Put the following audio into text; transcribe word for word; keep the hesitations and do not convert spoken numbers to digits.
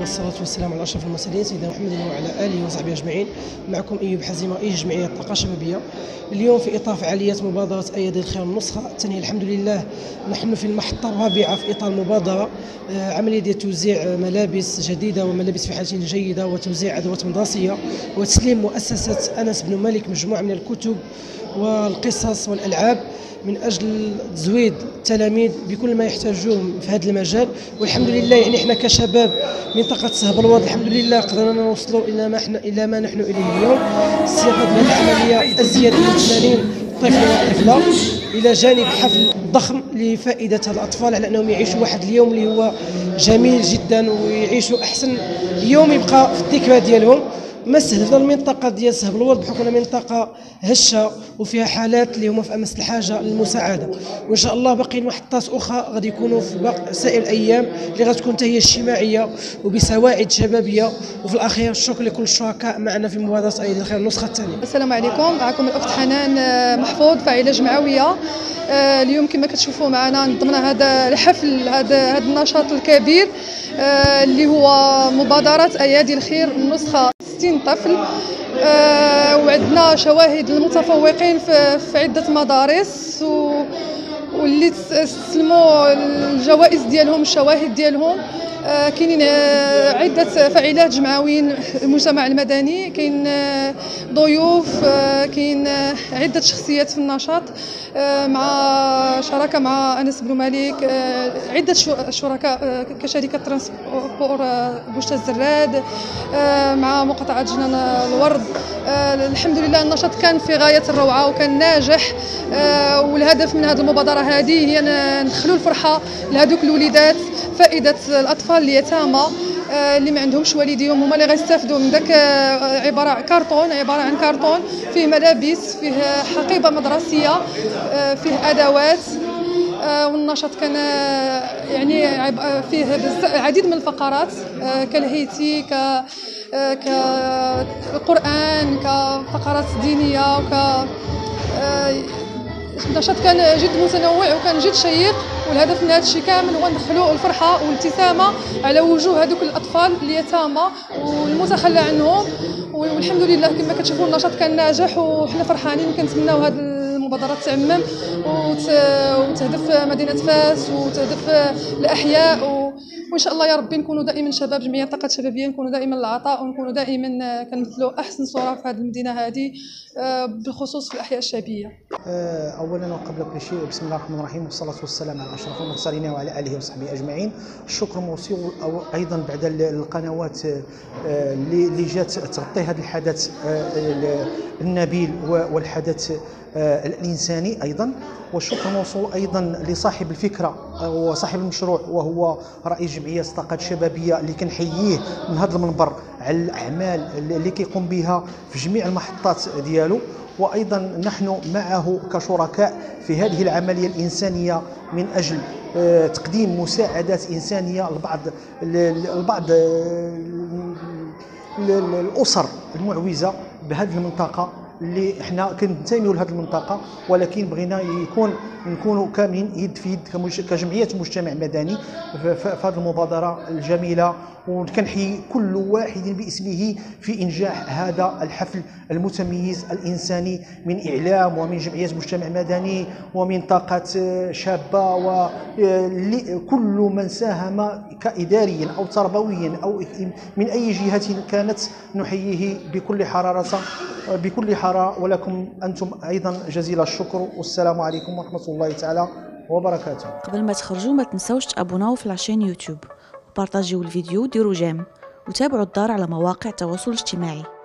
والصلاة والسلام على أشرف المرسلين سيدنا محمد وعلى آله وصحبه أجمعين. معكم أيوب حزيمة رئيس جمعية طاقات شبابية. اليوم في إطار فعالية مبادرة أيادي الخير النسخة الثانية، الحمد لله نحن في المحطة الرابعة في إطار مبادرة عملية ديال توزيع ملابس جديدة وملابس في حالة جيدة وتوزيع أدوات مدرسية وتسليم مؤسسة أنس بن مالك مجموعة من الكتب والقصص والألعاب من أجل تزويد التلاميذ بكل ما يحتاجوه في هذا المجال. والحمد لله يعني احنا كشباب منطقة سهب الورد الحمد لله قدرنا نوصلوا إلى ما احنا إلى ما نحن إليه اليوم. صياغة هذه العملية الزيادة من ثمانين طفل وطفلة إلى جانب حفل ضخم لفائدة الأطفال على أنهم يعيشوا واحد اليوم اللي هو جميل جدا ويعيشوا أحسن يوم يبقى في الذكرى ديالهم. ما استهدفنا المنطقة ديال سهب الورد بحكم أنها منطقة هشة وفيها حالات اللي هما في أمس الحاجة للمساعدة، وإن شاء الله باقي محطات أخرى غادي يكونوا في سائر الأيام اللي غتكون حتى هي اجتماعية وبسواعد شبابية. وفي الأخير الشكر لكل الشركاء معنا في مبادرة أيادي الخير النسخة الثانية. السلام عليكم، معكم الأخت حنان محفوظ فاعلة جمعوية. اليوم كما كتشوفوا معنا نظمنا هذا الحفل، هذا هذا النشاط الكبير اللي هو مبادرة أيادي الخير النسخة ستين طفل، وعندنا شواهد المتفوقين في عدة مدارس واللي استلموا الجوائز ديالهم، الشواهد ديالهم. كاينين عدة فاعلات جمعويين، المجتمع المدني، كاين ضيوف، كاين عدة شخصيات في النشاط مع شراكة مع أنس بن مالك، عدة شركاء كشركة ترانس بور بوشته الزراد، مع مقاطعة جنان الورد. الحمد لله النشاط كان في غاية الروعة وكان ناجح، والهدف من هذه المبادرة هذه هي ندخلوا الفرحة لهذوك الوليدات، فائدة الأطفال اليتامى اللي ما عندهمش والديهم، هما اللي غيستافدوا من داك. عباره عن كرتون عباره عن كرتون فيه ملابس، فيه حقيبه مدرسيه، فيه ادوات. والنشاط كان يعني فيه العديد من الفقرات كالهيتي، ك كالقران، كفقرات دينيه، وك النشاط كان جد متنوع وكان جد شيق. والهدف من هذا الشيء كامل هو ندخلوا الفرحه والابتسامه على وجوه هذوك الاطفال اليتامى والمتخلى عنهم. والحمد لله كما كتشوفوا النشاط كان ناجح وحنا فرحانين، وكنتمناو هذه المبادره تعمم وتهدف مدينه فاس وتهدف الاحياء. وان شاء الله يا ربي نكونوا دائما شباب جمعيه طاقات شبابيه، نكونوا دائما العطاء، ونكونوا دائما كنمثلوا احسن صوره في هذه المدينه هذه، بالخصوص في الاحياء الشعبيه. اولا وقبل كل شيء بسم الله الرحمن الرحيم، والصلاه والسلام على اشرف المرسلين وعلى اله وصحبه اجمعين. الشكر موصول ايضا بعد القنوات اللي جات تغطي هذا الحدث النبيل والحدث الانساني ايضا. والشكر موصول ايضا لصاحب الفكره وصاحب المشروع وهو رئيس جمعية طاقات شبابية، اللي كنحييه من هذا المنبر على الأعمال اللي كيقوم بها في جميع المحطات ديالو. وأيضا نحن معه كشركاء في هذه العملية الإنسانية من أجل تقديم مساعدات إنسانية لبعض لبعض الأسر المعوزة بهذه المنطقة، اللي احنا كنتميو لهذه المنطقه، ولكن بغينا يكون نكونوا كاملين يد في يد كجمعيه مجتمع مدني في هذه المبادره الجميله. وكنحيي كل واحد باسمه في انجاح هذا الحفل المتميز الانساني من اعلام ومن جمعيه مجتمع مدني ومن طاقه شابه، وكل من ساهم كاداريا او تربويا او من اي جهه كانت نحييه بكل حراره بكل حراره. ولكم أنتم أيضا جزيل الشكر، والسلام عليكم ورحمة الله تعالى وبركاته. قبل ما تخرجوا ما تنسوش تابوناو في العشان يوتيوب وبارطاجيو الفيديو، ديروا جيم وتابعوا الدار على مواقع التواصل الاجتماعي.